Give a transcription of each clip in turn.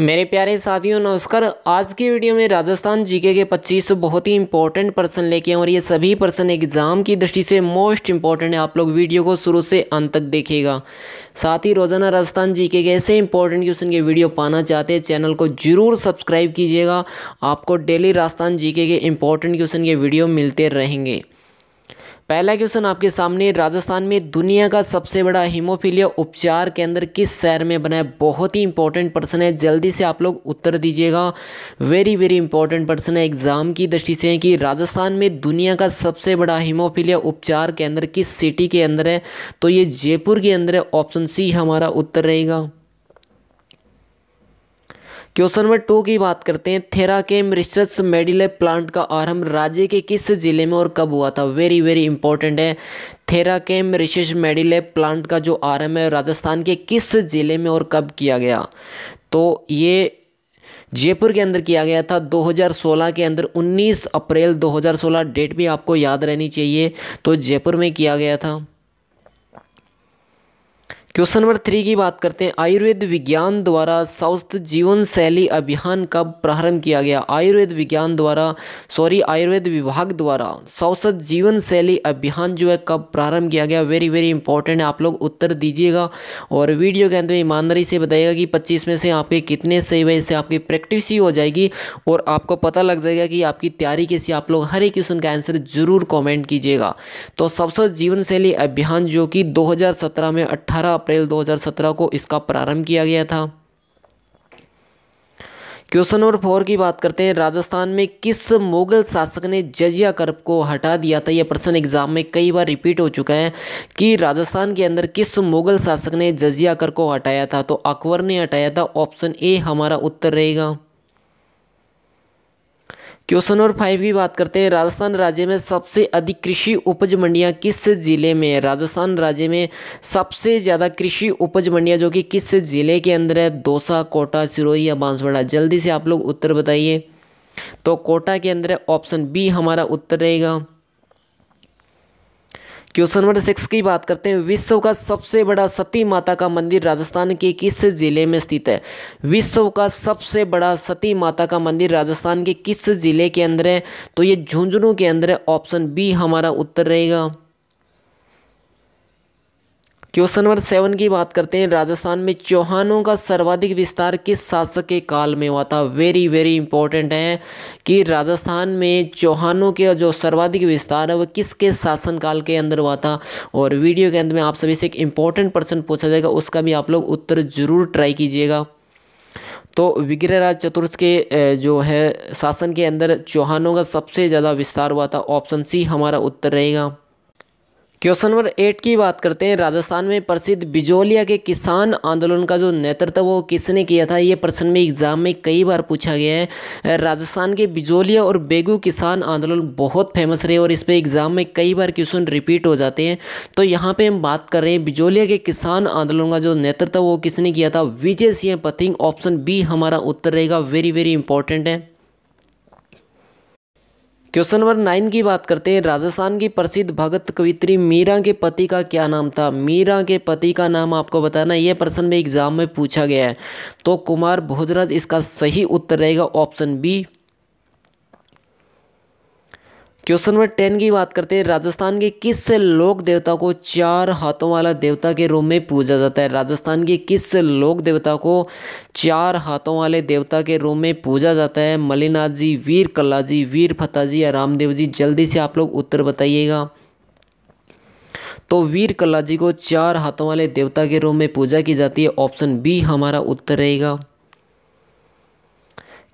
मेरे प्यारे साथियों नमस्कार। आज की वीडियो में राजस्थान जीके के 25 बहुत ही इंपॉर्टेंट पर्सन लेके हैं और ये सभी पर्सन एग्जाम की दृष्टि से मोस्ट इंपॉर्टेंट है। आप लोग वीडियो को शुरू से अंत तक देखिएगा। साथ ही रोजाना राजस्थान जीके के ऐसे इंपॉर्टेंट क्वेश्चन के वीडियो पाना चाहते हैं चैनल को जरूर सब्सक्राइब कीजिएगा। आपको डेली राजस्थान जीके के इंपॉर्टेंट क्वेश्चन के वीडियो मिलते रहेंगे। पहला क्वेश्चन आपके सामने, राजस्थान में दुनिया का सबसे बड़ा हीमोफीलिया उपचार केंद्र किस शहर में बना है? बहुत ही इंपॉर्टेंट पर्सन है, जल्दी से आप लोग उत्तर दीजिएगा। वेरी वेरी इंपॉर्टेंट पर्सन है एग्जाम की दृष्टि से कि राजस्थान में दुनिया का सबसे बड़ा हीमोफीलिया उपचार केंद्र किस सिटी के अंदर है? तो ये जयपुर के अंदर है। ऑप्शन सी हमारा उत्तर रहेगा। क्वेश्चन नंबर 2 की बात करते हैं। थेराकेम रिसर्च मेडिलेप प्लांट का आरंभ राज्य के किस जिले में और कब हुआ था? वेरी वेरी इंपॉर्टेंट है। थेराकेम रिसर्च मेडिलेप प्लांट का जो आरंभ है राजस्थान के किस जिले में और कब किया गया? तो ये जयपुर के अंदर किया गया था 2016 के अंदर। 19 अप्रैल 2016 डेट भी आपको याद रहनी चाहिए। तो जयपुर में किया गया था। क्वेश्चन नंबर 3 की बात करते हैं। आयुर्वेद विज्ञान द्वारा स्वस्थ जीवन शैली अभियान कब प्रारंभ किया गया? आयुर्वेद विभाग द्वारा स्वस्थ जीवन शैली अभियान जो है कब प्रारंभ किया गया? वेरी वेरी इंपॉर्टेंट है, आप लोग उत्तर दीजिएगा। और वीडियो के अंत में ईमानदारी से बताइएगा कि 25 में से आपके कितने सही हुए। इससे आपकी प्रैक्टिस ही हो जाएगी और आपको पता लग जाएगा कि आपकी तैयारी कैसी। आप लोग हर एक क्वेश्चन का आंसर जरूर कॉमेंट कीजिएगा। तो स्वस्थ जीवन शैली अभियान जो कि 2017 में 18 अप्रैल 2017 को इसका प्रारंभ किया गया था। क्वेश्चन नंबर 4 की बात करते हैं। राजस्थान में किस मुगल शासक ने जजिया कर को हटा दिया था? यह प्रश्न एग्जाम में कई बार रिपीट हो चुका है कि राजस्थान के अंदर किस मुगल शासक ने जजिया कर को हटाया था? तो अकबर ने हटाया था। ऑप्शन ए हमारा उत्तर रहेगा। क्वेश्चन नंबर 5 की बात करते हैं। राजस्थान राज्य में सबसे अधिक कृषि उपज मंडियां किस जिले में है? राजस्थान राज्य में सबसे ज़्यादा कृषि उपज मंडियां जो कि किस जिले के अंदर है? दौसा, कोटा, सिरोही या बांसवाड़ा? जल्दी से आप लोग उत्तर बताइए। तो कोटा के अंदर है। ऑप्शन बी हमारा उत्तर रहेगा। क्वेश्चन नंबर 6 की बात करते हैं। विश्व का सबसे बड़ा सती माता का मंदिर राजस्थान के किस जिले में स्थित है? विश्व का सबसे बड़ा सती माता का मंदिर राजस्थान के किस जिले के अंदर है? तो ये झुंझुनू के अंदर है। ऑप्शन बी हमारा उत्तर रहेगा। क्वेश्चन नंबर 7 की बात करते हैं। राजस्थान में चौहानों का सर्वाधिक विस्तार किस शासक के काल में हुआ था? वेरी वेरी इंपॉर्टेंट है कि राजस्थान में चौहानों के जो सर्वाधिक विस्तार है वो किसके शासनकाल के अंदर हुआ था। और वीडियो के अंत में आप सभी से एक इम्पॉर्टेंट प्रश्न पूछा जाएगा, उसका भी आप लोग उत्तर जरूर ट्राई कीजिएगा। तो विग्रहराज चतुर्थ के जो है शासन के अंदर चौहानों का सबसे ज़्यादा विस्तार हुआ था। ऑप्शन सी हमारा उत्तर रहेगा। क्वेश्चन नंबर 8 की बात करते हैं। राजस्थान में प्रसिद्ध बिजोलिया के किसान आंदोलन का जो नेतृत्व वो किसने किया था? ये प्रश्न में एग्जाम में कई बार पूछा गया है। राजस्थान के बिजोलिया और बेगू किसान आंदोलन बहुत फेमस रहे और इस पे एग्ज़ाम में कई बार क्वेश्चन रिपीट हो जाते हैं। तो यहाँ पे हम बात कर रहे हैं बिजोलिया के किसान आंदोलन का जो नेतृत्व वो किसने किया था? विजय सिंह पथिक। ऑप्शन बी हमारा उत्तर रहेगा। वेरी वेरी इंपॉर्टेंट है। क्वेश्चन नंबर 9 की बात करते हैं। राजस्थान की प्रसिद्ध भगत कवित्री मीरा के पति का क्या नाम था? मीरा के पति का नाम आपको बताना, यह प्रश्न में एग्जाम में पूछा गया है। तो कुमार भोजराज इसका सही उत्तर रहेगा। Option B. क्वेश्चन नंबर 10 की बात करते हैं। राजस्थान के किस लोक देवता को 4 हाथों वाला देवता के रूप में पूजा जाता है? राजस्थान के किस लोक देवता को 4 हाथों वाले देवता के रूप में पूजा जाता है? मल्लीनाथ जी, वीर कला जी, वीर फता जी या रामदेव जी? जल्दी से आप लोग उत्तर बताइएगा। तो वीर कला जी को 4 हाथों वाले देवता के रूप में पूजा की जाती है। ऑप्शन बी हमारा उत्तर रहेगा।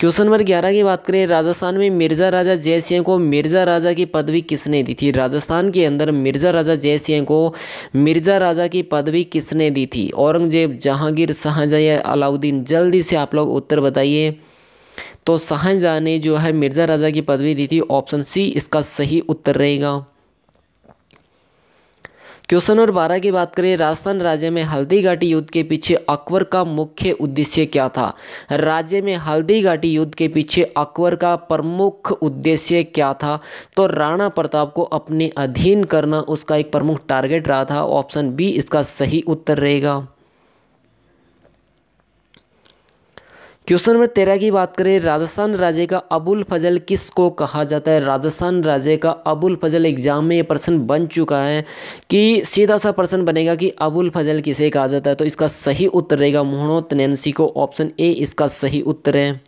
क्वेश्चन नंबर 11 की बात करें। राजस्थान में मिर्जा राजा जय सिंह को मिर्जा राजा की पदवी किसने दी थी? राजस्थान के अंदर मिर्जा राजा जय सिंह को मिर्जा राजा की पदवी किसने दी थी? औरंगजेब, जहांगीर, शाहजहां या अलाउद्दीन? जल्दी से आप लोग उत्तर बताइए। तो शाहजहां ने जो है मिर्जा राजा की पदवी दी थी। ऑप्शन सी इसका सही उत्तर रहेगा। क्वेश्चन नंबर 12 की बात करें। राजस्थान राज्य में हल्दी घाटी युद्ध के पीछे अकबर का मुख्य उद्देश्य क्या था? राज्य में हल्दी घाटी युद्ध के पीछे अकबर का प्रमुख उद्देश्य क्या था? तो राणा प्रताप को अपने अधीन करना उसका एक प्रमुख टारगेट रहा था। ऑप्शन बी इसका सही उत्तर रहेगा। क्वेश्चन नंबर 13 की बात करें, राजस्थान राज्य का अबुल फजल किसको कहा जाता है? राजस्थान राज्य का अबुल फजल एग्जाम में ये प्रश्न बन चुका है कि सीधा सा प्रश्न बनेगा कि अबुल फजल किसे कहा जाता है, तो इसका सही उत्तर रहेगा मुहणोत नैणसी को, ऑप्शन ए इसका सही उत्तर है।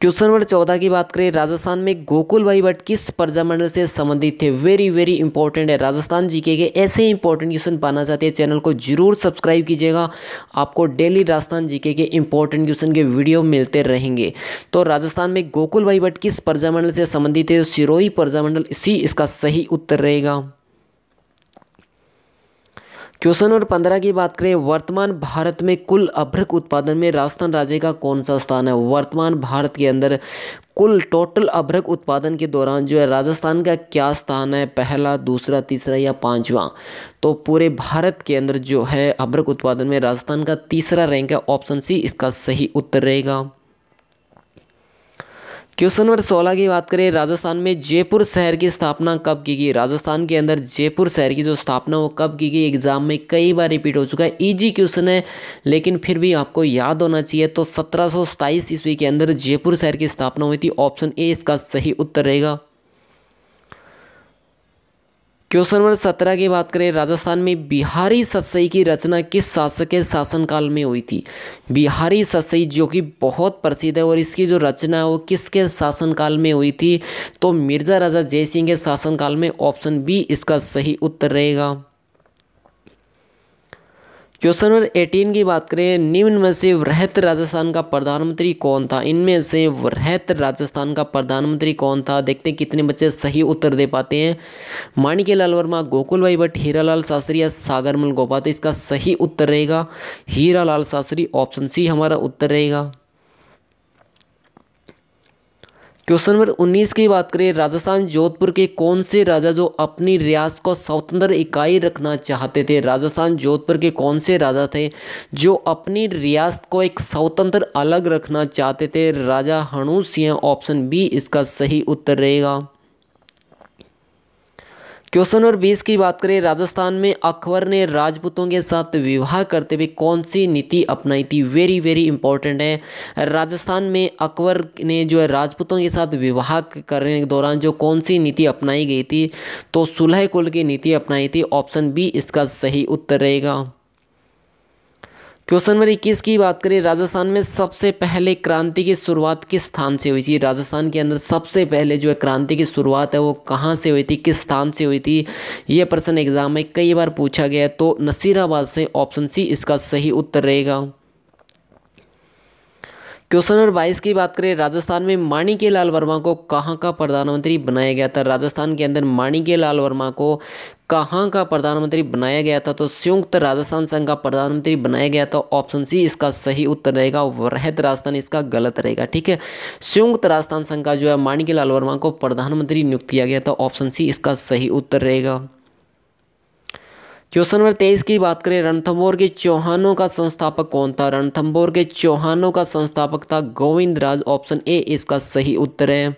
क्वेश्चन नंबर 14 की बात करें, राजस्थान में गोकुल भाई भट्ट किस प्रजामंडल से संबंधित थे? वेरी वेरी इंपॉर्टेंट है, राजस्थान जीके के ऐसे इंपॉर्टेंट क्वेश्चन पाना चाहते हैं चैनल को जरूर सब्सक्राइब कीजिएगा, आपको डेली राजस्थान जीके के इंपॉर्टेंट क्वेश्चन के वीडियो मिलते रहेंगे। तो राजस्थान में गोकुल भाई भट्ट किस प्रजामंडल से संबंधित थे? सिरोही प्रजामंडल, सी इसका सही उत्तर रहेगा। क्वेश्चन नंबर 15 की बात करें, वर्तमान भारत में कुल अभ्रक उत्पादन में राजस्थान राज्य का कौन सा स्थान है? वर्तमान भारत के अंदर कुल टोटल अभ्रक उत्पादन के दौरान जो है राजस्थान का क्या स्थान है? पहला, दूसरा, तीसरा या पांचवा? तो पूरे भारत के अंदर जो है अभ्रक उत्पादन में राजस्थान का तीसरा रैंक है, ऑप्शन सी इसका सही उत्तर रहेगा। क्वेश्चन नंबर 16 की बात करें, राजस्थान में जयपुर शहर की स्थापना कब की गई? राजस्थान के अंदर जयपुर शहर की जो स्थापना वो कब की गई, एग्जाम में कई बार रिपीट हो चुका है। इजी क्वेश्चन है लेकिन फिर भी आपको याद होना चाहिए। तो 1727 ईस्वी के अंदर जयपुर शहर की स्थापना हुई थी, ऑप्शन ए इसका सही उत्तर रहेगा। क्वेश्चन नंबर 17 की बात करें, राजस्थान में बिहारी सत्सई की रचना किस शासक के शासनकाल में हुई थी? बिहारी सत्सई जो कि बहुत प्रसिद्ध है और इसकी जो रचना है वो किसके शासनकाल में हुई थी? तो मिर्जा राजा जय सिंह के शासनकाल में, ऑप्शन बी इसका सही उत्तर रहेगा। क्वेश्चन नंबर 18 की बात करें, निम्न में से वृहत राजस्थान का प्रधानमंत्री कौन था? इनमें से वृहत राजस्थान का प्रधानमंत्री कौन था? देखते हैं कितने बच्चे सही उत्तर दे पाते हैं। माणिक्यलाल वर्मा, गोकुल भाई भट्ट, हीरालाल शास्त्री या सागरमल गोपा? तो इसका सही उत्तर रहेगा हीरालाल शास्त्री, ऑप्शन सी हमारा उत्तर रहेगा। क्वेश्चन नंबर 19 की बात करें, राजस्थान जोधपुर के कौन से राजा जो अपनी रियासत को स्वतंत्र इकाई रखना चाहते थे? राजस्थान जोधपुर के कौन से राजा थे जो अपनी रियासत को एक स्वतंत्र अलग रखना चाहते थे? राजा हनु सिंह, ऑप्शन बी इसका सही उत्तर रहेगा। क्वेश्चन नंबर 20 की बात करें, राजस्थान में अकबर ने राजपूतों के साथ विवाह करते हुए कौन सी नीति अपनाई थी? वेरी वेरी इंपॉर्टेंट है, राजस्थान में अकबर ने जो है राजपूतों के साथ विवाह करने के दौरान जो कौन सी नीति अपनाई गई थी? तो सुलह कुल की नीति अपनाई थी, ऑप्शन बी इसका सही उत्तर रहेगा। क्वेश्चन नंबर 21 की बात करें, राजस्थान में सबसे पहले क्रांति की शुरुआत किस स्थान से हुई थी? राजस्थान के अंदर सबसे पहले जो है क्रांति की शुरुआत है वो कहाँ से हुई थी, किस स्थान से हुई थी? ये प्रश्न एग्जाम में कई बार पूछा गया है। तो नसीराबाद से, ऑप्शन सी इसका सही उत्तर रहेगा। क्वेश्चन नंबर 22 की बात करें, राजस्थान में माणिक्यलाल वर्मा को कहाँ का प्रधानमंत्री बनाया गया था? राजस्थान के अंदर माणिक्यलाल वर्मा को कहाँ का प्रधानमंत्री बनाया गया था? तो संयुक्त राजस्थान संघ का प्रधानमंत्री बनाया गया था, ऑप्शन सी इसका सही उत्तर रहेगा, वृहत राजस्थान इसका गलत रहेगा। ठीक है, संयुक्त राजस्थान संघ का जो है माणिक्यलाल वर्मा को प्रधानमंत्री नियुक्त किया गया था, ऑप्शन सी इसका सही उत्तर रहेगा। क्वेश्चन नंबर 23 की बात करें, रणथम्बोर के चौहानों का संस्थापक कौन था? रणथम्बोर के चौहानों का संस्थापक था गोविंद राज, ऑप्शन ए इसका सही उत्तर है।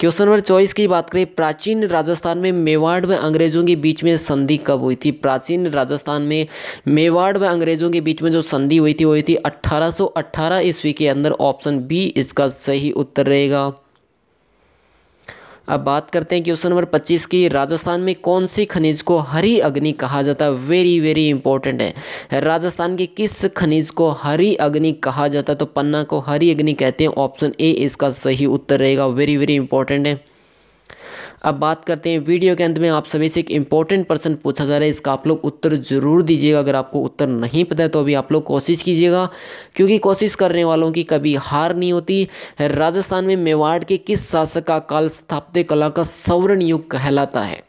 क्वेश्चन नंबर 24 की बात करें, प्राचीन राजस्थान में मेवाड़ में अंग्रेजों के बीच में संधि कब हुई थी? प्राचीन राजस्थान में मेवाड़ में अंग्रेजों के बीच में जो संधि हुई थी 1818 ईस्वी के अंदर, ऑप्शन बी इसका सही उत्तर रहेगा। अब बात करते हैं क्वेश्चन नंबर 25 की, राजस्थान में कौन सी खनिज को हरी अग्नि कहा जाता है? वेरी वेरी इंपॉर्टेंट है, राजस्थान की किस खनिज को हरी अग्नि कहा जाता है? तो पन्ना को हरी अग्नि कहते हैं, ऑप्शन ए इसका सही उत्तर रहेगा, वेरी वेरी इंपॉर्टेंट है। अब बात करते हैं वीडियो के अंत में आप सभी से एक इंपॉर्टेंट प्रश्न पूछा जा रहा है, इसका आप लोग उत्तर जरूर दीजिएगा। अगर आपको उत्तर नहीं पता है तो अभी आप लोग कोशिश कीजिएगा, क्योंकि कोशिश करने वालों की कभी हार नहीं होती। राजस्थान में मेवाड़ के किस शासक का काल स्थापत्य कला का स्वर्ण युग कहलाता है?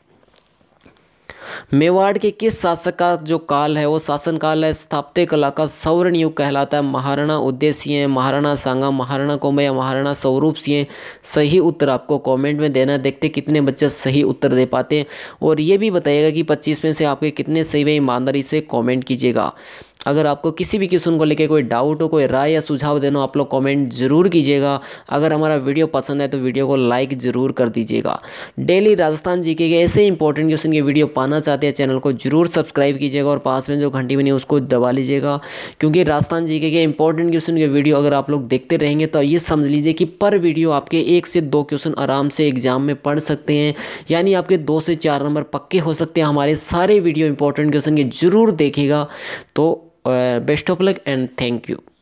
मेवाड़ के किस शासक का जो काल है वो शासन काल है स्थापत्य कला का स्वर्ण युग कहलाता है? महाराणा उदय सिंह, महाराणा सांगा, महाराणा कुंभा या महाराणा स्वरूप सिंह? सही उत्तर आपको कमेंट में देना है, देखते कितने बच्चे सही उत्तर दे पाते हैं। और ये भी बताइएगा कि 25 में से आपके कितने सही व ईमानदारी से कमेंट कीजिएगा। अगर आपको किसी भी क्वेश्चन को लेके कोई डाउट हो, कोई राय या सुझाव देना हो, आप लोग कमेंट ज़रूर कीजिएगा। अगर हमारा वीडियो पसंद है तो वीडियो को लाइक ज़रूर कर दीजिएगा। डेली राजस्थान जीके के ऐसे इंपॉर्टेंट क्वेश्चन के वीडियो पाना चाहते हैं, चैनल को जरूर सब्सक्राइब कीजिएगा और पास में जो घंटी बनी है उसको दबा लीजिएगा, क्योंकि राजस्थान जीके के इंपॉर्टेंट क्वेश्चन के वीडियो अगर आप लोग देखते रहेंगे तो ये समझ लीजिए कि पर वीडियो आपके 1 से 2 क्वेश्चन आराम से एग्जाम में पढ़ सकते हैं, यानी आपके 2 से 4 नंबर पक्के हो सकते हैं। हमारे सारे वीडियो इंपॉर्टेंट क्वेश्चन के जरूर देखिएगा। तो best of luck and thank you.